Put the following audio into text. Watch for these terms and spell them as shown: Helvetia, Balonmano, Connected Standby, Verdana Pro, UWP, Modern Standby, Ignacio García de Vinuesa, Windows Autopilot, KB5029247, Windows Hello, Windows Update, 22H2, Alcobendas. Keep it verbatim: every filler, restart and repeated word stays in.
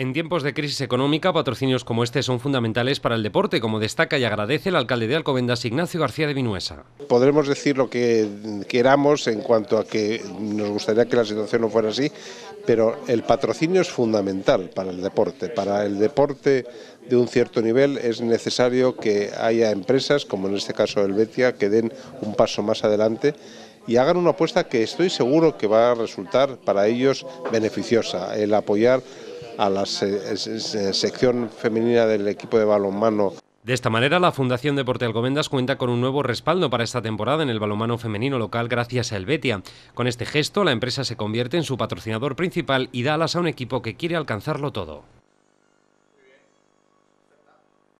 En tiempos de crisis económica, patrocinios como este son fundamentales para el deporte, como destaca y agradece el alcalde de Alcobendas, Ignacio García de Vinuesa. Podremos decir lo que queramos en cuanto a que nos gustaría que la situación no fuera así, pero el patrocinio es fundamental para el deporte. Para el deporte de un cierto nivel es necesario que haya empresas, como en este caso Helvetia, que den un paso más adelante y hagan una apuesta que estoy seguro que va a resultar para ellos beneficiosa, el apoyar a la sección femenina del equipo de balonmano. De esta manera, la Fundación Deporte Alcobendas cuenta con un nuevo respaldo para esta temporada en el balonmano femenino local gracias a Helvetia. Con este gesto, la empresa se convierte en su patrocinador principal y da alas a un equipo que quiere alcanzarlo todo.